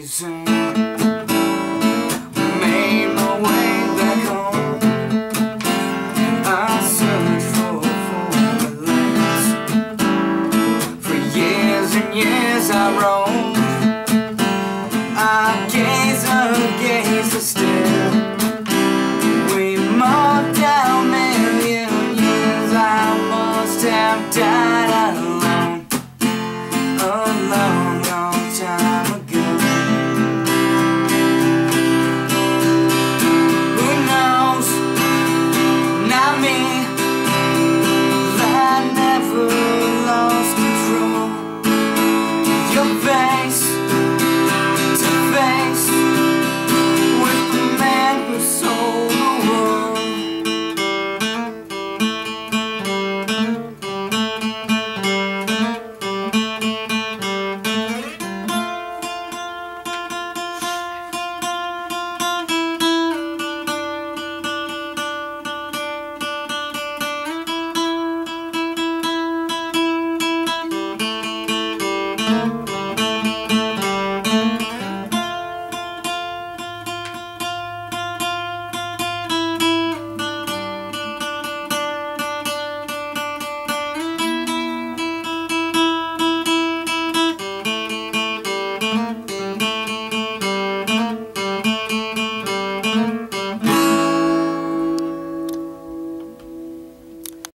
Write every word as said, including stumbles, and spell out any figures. Cause I made my way back home. I searched for foreign lands. For years and years I roamed. I gaze against the stare. We marked down million years I must have died.